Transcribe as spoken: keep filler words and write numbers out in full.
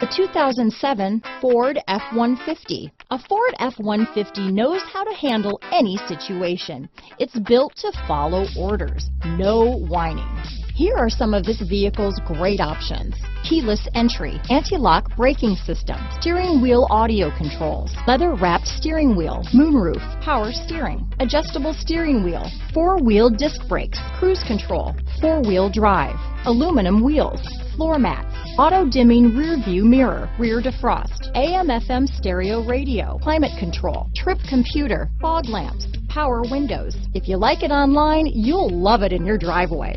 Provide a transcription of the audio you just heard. The two thousand seven Ford F one fifty. A Ford F one fifty knows how to handle any situation. It's built to follow orders, no whining. Here are some of this vehicle's great options: keyless entry, anti-lock braking system, steering wheel audio controls, leather-wrapped steering wheel, moonroof, power steering, adjustable steering wheel, four-wheel disc brakes, cruise control, four-wheel drive, aluminum wheels, floor mats, auto-dimming rear-view mirror, rear defrost, A M F M stereo radio, climate control, trip computer, fog lamps, power windows. If you like it online, you'll love it in your driveway.